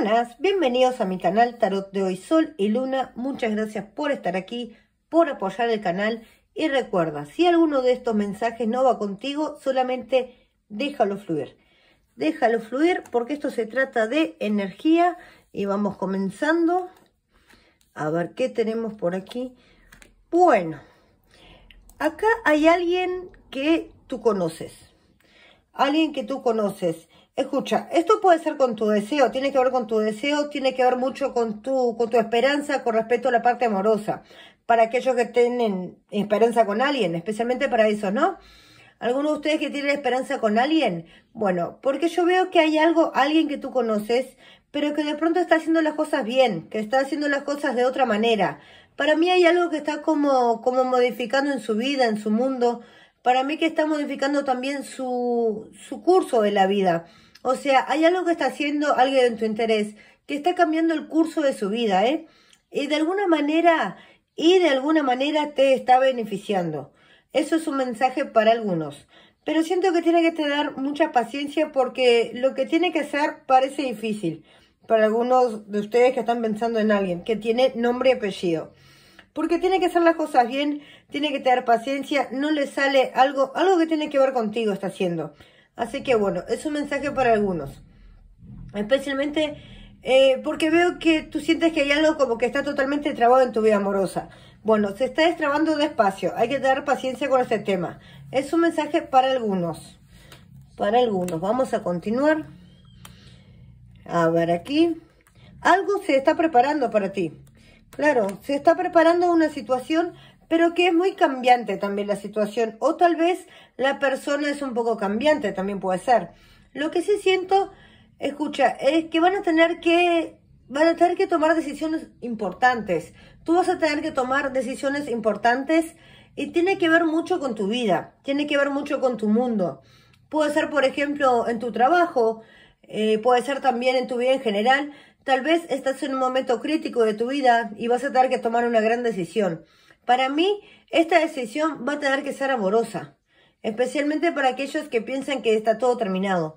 Buenas, bienvenidos a mi canal Tarot de hoy Sol y Luna. Muchas gracias por estar aquí, por apoyar el canal. Y recuerda, si alguno de estos mensajes no va contigo, solamente déjalo fluir. Déjalo fluir porque esto se trata de energía. Y vamos comenzando. A ver qué tenemos por aquí. Bueno, acá hay alguien que tú conoces. Alguien que tú conoces. Escucha, esto puede ser con tu deseo, tiene que ver con tu deseo, tiene que ver mucho con tu esperanza con respecto a la parte amorosa. Para aquellos que tienen esperanza con alguien, especialmente para eso, ¿no? ¿Alguno de ustedes que tienen esperanza con alguien? Bueno, porque yo veo que hay alguien que tú conoces, pero que de pronto está haciendo las cosas bien, que está haciendo las cosas de otra manera. Para mí hay algo que está como modificando en su vida, en su mundo. Para mí que está modificando también su curso de la vida. O sea, hay algo que está haciendo alguien en tu interés, que está cambiando el curso de su vida, ¿eh? Y de alguna manera te está beneficiando. Eso es un mensaje para algunos. Pero siento que tiene que tener mucha paciencia porque lo que tiene que hacer parece difícil. Para algunos de ustedes que están pensando en alguien que tiene nombre y apellido. Porque tiene que hacer las cosas bien, tiene que tener paciencia, no le sale algo que tiene que ver contigo está haciendo. Así que bueno, es un mensaje para algunos. Especialmente porque veo que tú sientes que hay algo como que está totalmente trabado en tu vida amorosa. Bueno, se está destrabando despacio, hay que tener paciencia con este tema. Es un mensaje para algunos. Para algunos, vamos a continuar. A ver aquí. Algo se está preparando para ti. Claro, se está preparando una situación, pero que es muy cambiante también la situación. O tal vez la persona es un poco cambiante, también puede ser. Lo que sí siento, escucha, es que van a tener que tomar decisiones importantes. Tú vas a tener que tomar decisiones importantes y tiene que ver mucho con tu vida. Tiene que ver mucho con tu mundo. Puede ser, por ejemplo, en tu trabajo. Puede ser también en tu vida en general. Tal vez estás en un momento crítico de tu vida y vas a tener que tomar una gran decisión. Para mí, esta decisión va a tener que ser amorosa, especialmente para aquellos que piensan que está todo terminado.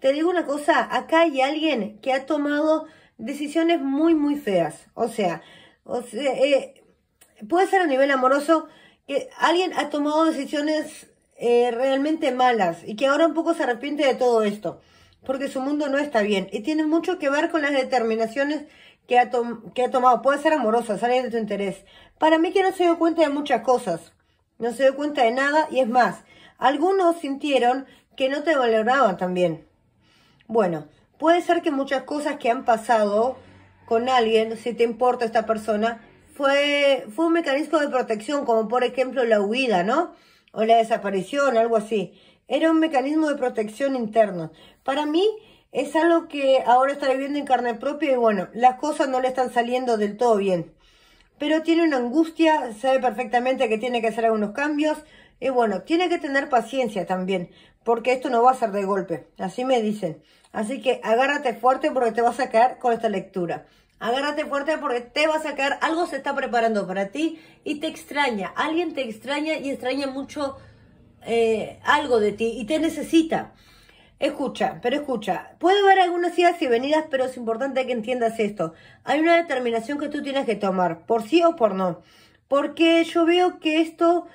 Te digo una cosa, acá hay alguien que ha tomado decisiones muy, muy feas. O sea, puede ser a nivel amoroso que alguien ha tomado decisiones realmente malas y que ahora un poco se arrepiente de todo esto. Porque su mundo no está bien. Y tiene mucho que ver con las determinaciones que ha tomado. Puede ser amorosa, sale de tu interés. Para mí que no se dio cuenta de muchas cosas. No se dio cuenta de nada. Y es más, algunos sintieron que no te valoraban también. Bueno, puede ser que muchas cosas que han pasado con alguien, si te importa esta persona, fue un mecanismo de protección. Como por ejemplo la huida, ¿no? O la desaparición, algo así. Era un mecanismo de protección interno. Para mí es algo que ahora está viviendo en carne propia y bueno, las cosas no le están saliendo del todo bien. Pero tiene una angustia, sabe perfectamente que tiene que hacer algunos cambios y bueno, tiene que tener paciencia también, porque esto no va a ser de golpe, así me dicen. Así que agárrate fuerte porque te vas a caer con esta lectura. Agárrate fuerte porque te vas a caer, algo se está preparando para ti y te extraña. Alguien te extraña y extraña mucho algo de ti y te necesita. Escucha, puede haber algunas idas y venidas, pero es importante que entiendas esto. Hay una determinación que tú tienes que tomar, por sí o por no. Porque yo veo que esto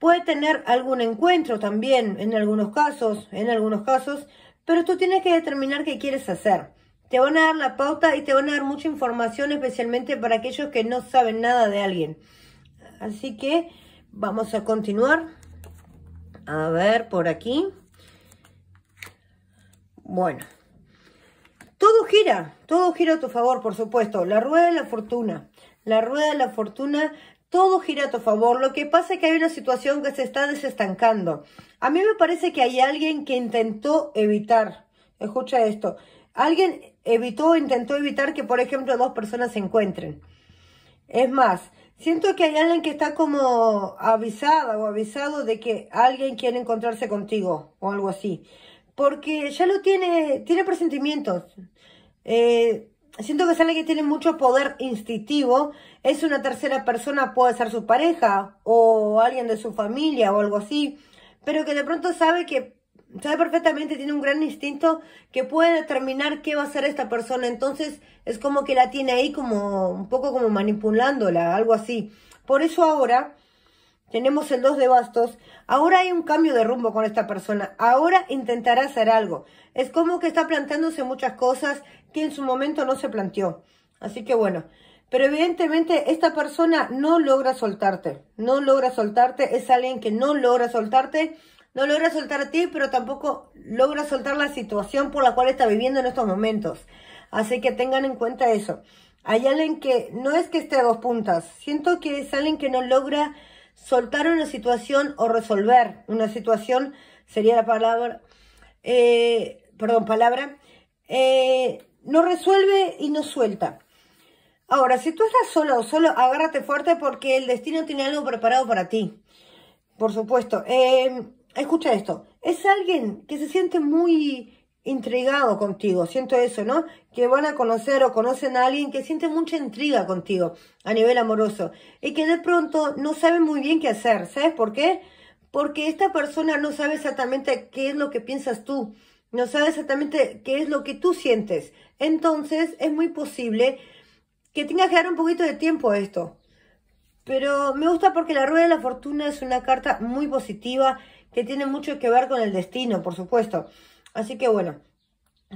puede tener algún encuentro también, en algunos casos, pero tú tienes que determinar qué quieres hacer. Te van a dar la pauta y te van a dar mucha información, especialmente para aquellos que no saben nada de alguien. Así que vamos a continuar. A ver, por aquí. Bueno, todo gira a tu favor, por supuesto. La rueda de la fortuna, todo gira a tu favor. Lo que pasa es que hay una situación que se está desestancando. A mí me parece que hay alguien que intentó evitar, escucha esto, alguien intentó evitar que, por ejemplo, dos personas se encuentren. Es más, siento que hay alguien que está como avisada o avisado de que alguien quiere encontrarse contigo o algo así. Porque ya lo tiene presentimientos. Siento que es alguien que tiene mucho poder instintivo. Es una tercera persona, puede ser su pareja o alguien de su familia o algo así. Pero que de pronto sabe que sabe perfectamente, tiene un gran instinto que puede determinar qué va a hacer esta persona. Entonces es como que la tiene ahí como un poco como manipulándola, algo así. Por eso ahora tenemos el 2 de bastos. Ahora hay un cambio de rumbo con esta persona. Ahora intentará hacer algo. Es como que está planteándose muchas cosas que en su momento no se planteó. Así que bueno. Pero evidentemente esta persona no logra soltarte. No logra soltarte. Es alguien que no logra soltarte. No logra soltar a ti, pero tampoco logra soltar la situación por la cual está viviendo en estos momentos. Así que tengan en cuenta eso. Hay alguien que no es que esté a dos puntas. Siento que es alguien que no logra soltar una situación o resolver una situación. Sería la palabra... no resuelve y no suelta. Ahora, si tú estás sola o solo, agárrate fuerte porque el destino tiene algo preparado para ti. Por supuesto. Escucha esto, es alguien que se siente muy intrigado contigo, siento eso, ¿no? Que van a conocer o conocen a alguien que siente mucha intriga contigo a nivel amoroso y que de pronto no sabe muy bien qué hacer, ¿sabes por qué? Porque esta persona no sabe exactamente qué es lo que piensas tú, no sabe exactamente qué es lo que tú sientes. Entonces es muy posible que tengas que dar un poquito de tiempo a esto. Pero me gusta porque la rueda de la fortuna es una carta muy positiva que tiene mucho que ver con el destino, por supuesto. Así que bueno,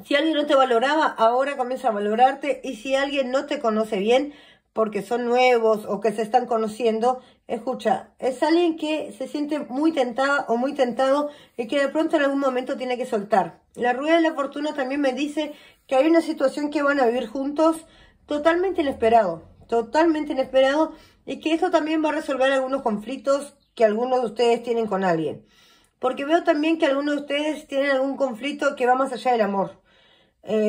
si alguien no te valoraba, ahora comienza a valorarte. Y si alguien no te conoce bien, porque son nuevos o que se están conociendo, escucha, es alguien que se siente muy tentada o muy tentado y que de pronto en algún momento tiene que soltar. La rueda de la fortuna también me dice que hay una situación que van a vivir juntos totalmente inesperado y que esto también va a resolver algunos conflictos que algunos de ustedes tienen con alguien. Porque veo también que algunos de ustedes tienen algún conflicto que va más allá del amor.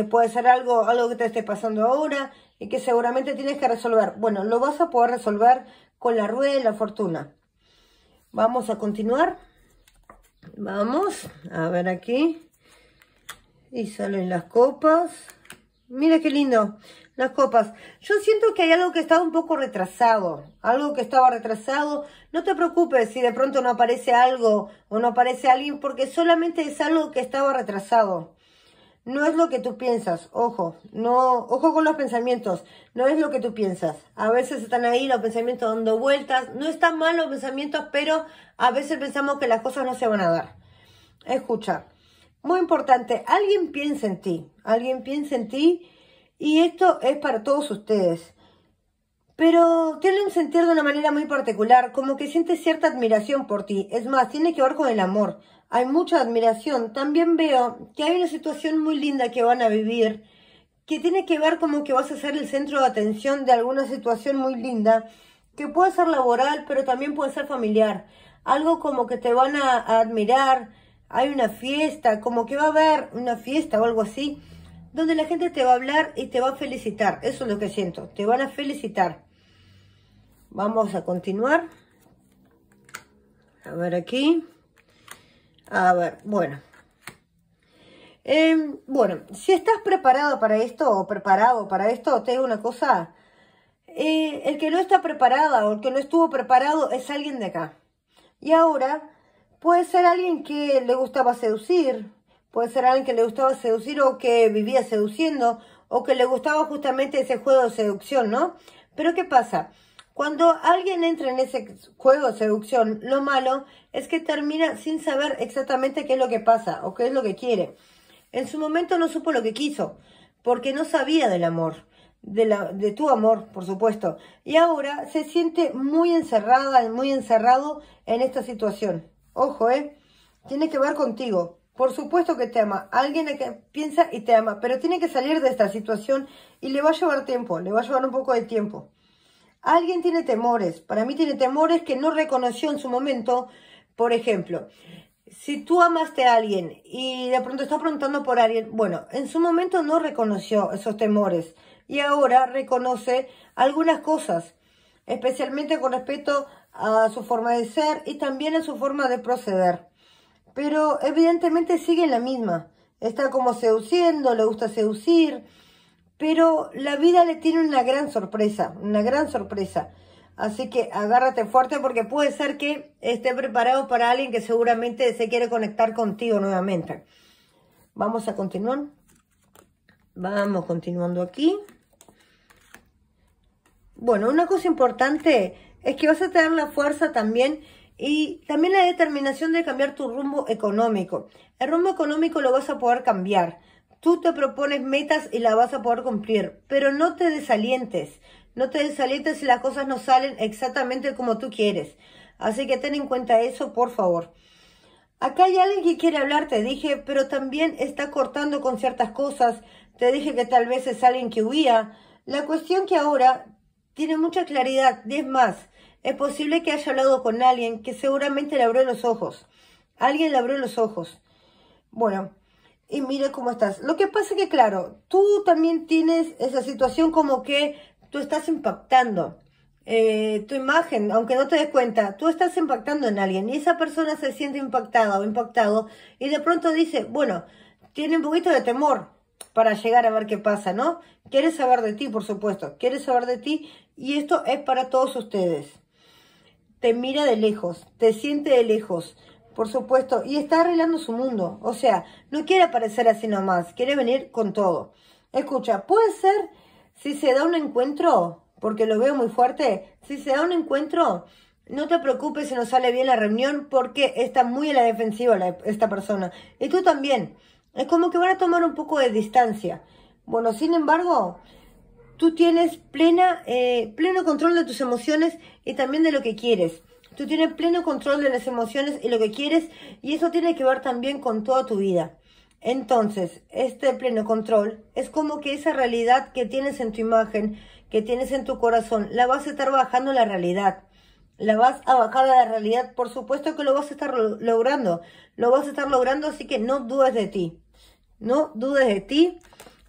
Puede ser algo que te esté pasando ahora y que seguramente tienes que resolver. Bueno, lo vas a poder resolver con la rueda de la fortuna. Vamos a continuar. Vamos a ver aquí. Y salen las copas. Mira qué lindo. Las copas. Yo siento que hay algo que estaba un poco retrasado. Algo que estaba retrasado. No te preocupes si de pronto no aparece algo o no aparece alguien, porque solamente es algo que estaba retrasado. No es lo que tú piensas. Ojo. No, ojo con los pensamientos. No es lo que tú piensas. A veces están ahí los pensamientos dando vueltas. No están mal los pensamientos, pero a veces pensamos que las cosas no se van a dar. Escucha. Muy importante. Alguien piensa en ti. Alguien piensa en ti. Y esto es para todos ustedes. Pero tiene un sentir de una manera muy particular, como que siente cierta admiración por ti. Es más, tiene que ver con el amor. Hay mucha admiración. También veo que hay una situación muy linda que van a vivir, que tiene que ver como que vas a ser el centro de atención de alguna situación muy linda, que puede ser laboral, pero también puede ser familiar. Algo como que te van a admirar. Hay una fiesta, como que va a haber una fiesta o algo así, donde la gente te va a hablar y te va a felicitar. Eso es lo que siento, te van a felicitar. Vamos a continuar. A ver aquí. A ver, bueno. Bueno, si estás preparado para esto o preparado para esto, te digo una cosa. El que no está preparada o el que no estuvo preparado es alguien de acá. Y ahora puede ser alguien que le gustaba seducir. Puede ser alguien que le gustaba seducir o que vivía seduciendo o que le gustaba justamente ese juego de seducción, ¿no? Pero ¿qué pasa? Cuando alguien entra en ese juego de seducción, lo malo es que termina sin saber exactamente qué es lo que pasa o qué es lo que quiere. En su momento no supo lo que quiso porque no sabía del amor, de tu amor, por supuesto. Y ahora se siente muy encerrada, muy encerrado en esta situación. Ojo, tiene que ver contigo. Por supuesto que te ama, alguien que piensa y te ama, pero tiene que salir de esta situación y le va a llevar tiempo, le va a llevar un poco de tiempo. Alguien tiene temores, para mí tiene temores que no reconoció en su momento. Por ejemplo, si tú amaste a alguien y de pronto estás preguntando por alguien, bueno, en su momento no reconoció esos temores y ahora reconoce algunas cosas, especialmente con respecto a su forma de ser y también a su forma de proceder. Pero evidentemente sigue en la misma. Está como seduciendo, le gusta seducir. Pero la vida le tiene una gran sorpresa. Así que agárrate fuerte porque puede ser que esté preparado para alguien que seguramente se quiere conectar contigo nuevamente. Vamos a continuar. Vamos continuando aquí. Bueno, una cosa importante es que vas a tener la fuerza también y también la determinación de cambiar tu rumbo económico. El rumbo económico lo vas a poder cambiar. Tú te propones metas y las vas a poder cumplir, pero no te desalientes. No te desalientes si las cosas no salen exactamente como tú quieres. Así que ten en cuenta eso, por favor. Acá hay alguien que quiere hablar, te dije, pero también está cortando con ciertas cosas. Te dije que tal vez es alguien que huía. La cuestión que ahora tiene mucha claridad, y es más, es posible que haya hablado con alguien que seguramente le abrió los ojos. Alguien le abrió los ojos. Bueno, y mire cómo estás. Lo que pasa es que, claro, tú también tienes esa situación como que tú estás impactando tu imagen, aunque no te des cuenta, tú estás impactando en alguien y esa persona se siente impactada o impactado y de pronto dice, bueno, tiene un poquito de temor para llegar a ver qué pasa, ¿no? Quiere saber de ti, por supuesto, quiere saber de ti y esto es para todos ustedes. Te mira de lejos, te siente de lejos, por supuesto, y está arreglando su mundo, o sea, no quiere aparecer así nomás, quiere venir con todo. Escucha, puede ser... Si se da un encuentro, porque lo veo muy fuerte, si se da un encuentro, no te preocupes si no sale bien la reunión porque está muy a la defensiva esta persona. Y tú también. Es como que van a tomar un poco de distancia. Bueno, sin embargo, tú tienes pleno control de tus emociones y también de lo que quieres. Tú tienes pleno control de las emociones y lo que quieres y eso tiene que ver también con toda tu vida. Entonces, este pleno control es como que esa realidad que tienes en tu imagen, que tienes en tu corazón, la vas a estar bajando a la realidad. La vas a bajar a la realidad, por supuesto que lo vas a estar logrando. Lo vas a estar logrando, así que no dudes de ti. No dudes de ti.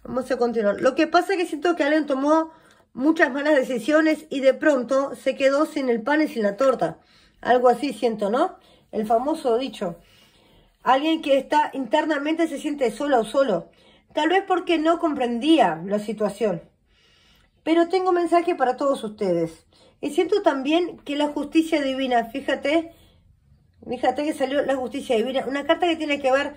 Vamos a continuar. Lo que pasa es que siento que alguien tomó muchas malas decisiones y de pronto se quedó sin el pan y sin la torta. Algo así siento, ¿no? El famoso dicho. Alguien que está internamente se siente sola o solo. Tal vez porque no comprendía la situación. Pero tengo un mensaje para todos ustedes. Y siento también que la justicia divina, fíjate que salió la justicia divina. Una carta que tiene que ver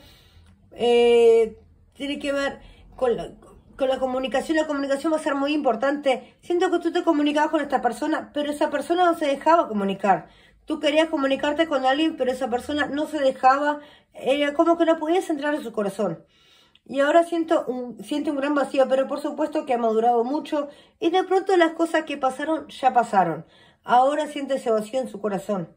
con la comunicación. La comunicación va a ser muy importante. Siento que tú te comunicabas con esta persona, pero esa persona no se dejaba comunicar. Tú querías comunicarte con alguien, pero esa persona no se dejaba, era como que no podías entrar en su corazón. Y ahora siento un gran vacío, pero por supuesto que ha madurado mucho y de pronto las cosas que pasaron, ya pasaron. Ahora siente ese vacío en su corazón.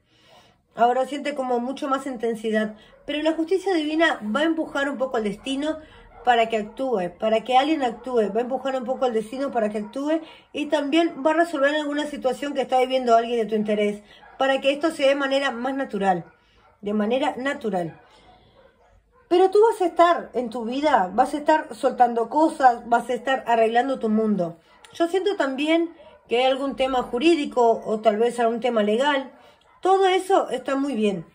Ahora siente como mucho más intensidad. Pero la justicia divina va a empujar un poco el destino para que actúe, para que alguien actúe. Va a empujar un poco el destino para que actúe y también va a resolver alguna situación que está viviendo alguien de tu interés, para que esto se dé de manera más natural, de manera natural. Pero tú vas a estar en tu vida, vas a estar soltando cosas, vas a estar arreglando tu mundo. Yo siento también que hay algún tema jurídico o tal vez algún tema legal. Todo eso está muy bien,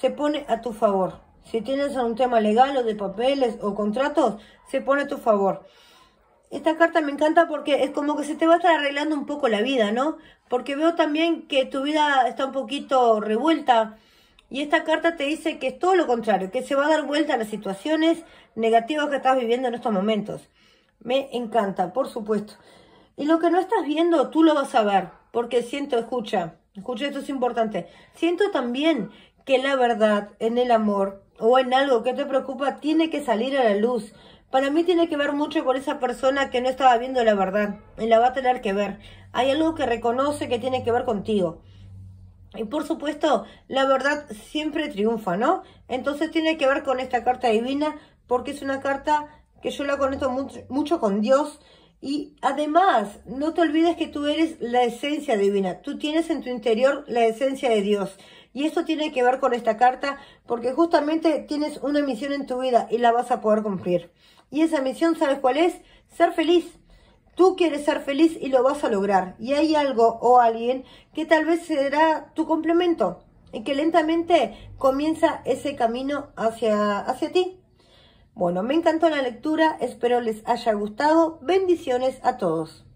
se pone a tu favor. Si tienes algún tema legal o de papeles o contratos, se pone a tu favor. Esta carta me encanta porque es como que se te va a estar arreglando un poco la vida, ¿no? Porque veo también que tu vida está un poquito revuelta y esta carta te dice que es todo lo contrario, que se va a dar vuelta a las situaciones negativas que estás viviendo en estos momentos. Me encanta, por supuesto. Y lo que no estás viendo, tú lo vas a ver, porque siento, escucha, esto es importante. Siento también que la verdad en el amor o en algo que te preocupa tiene que salir a la luz. Para mí tiene que ver mucho con esa persona que no estaba viendo la verdad. Y la va a tener que ver. Hay algo que reconoce que tiene que ver contigo. Y por supuesto, la verdad siempre triunfa, ¿no? Entonces tiene que ver con esta carta divina. Porque es una carta que yo la conecto mucho con Dios. Y además, no te olvides que tú eres la esencia divina. Tú tienes en tu interior la esencia de Dios. Y esto tiene que ver con esta carta. Porque justamente tienes una misión en tu vida. Y la vas a poder cumplir. Y esa misión, ¿sabes cuál es? Ser feliz. Tú quieres ser feliz y lo vas a lograr. Y hay algo o alguien que tal vez será tu complemento. Y que lentamente comienza ese camino hacia ti. Bueno, me encantó la lectura. Espero les haya gustado. Bendiciones a todos.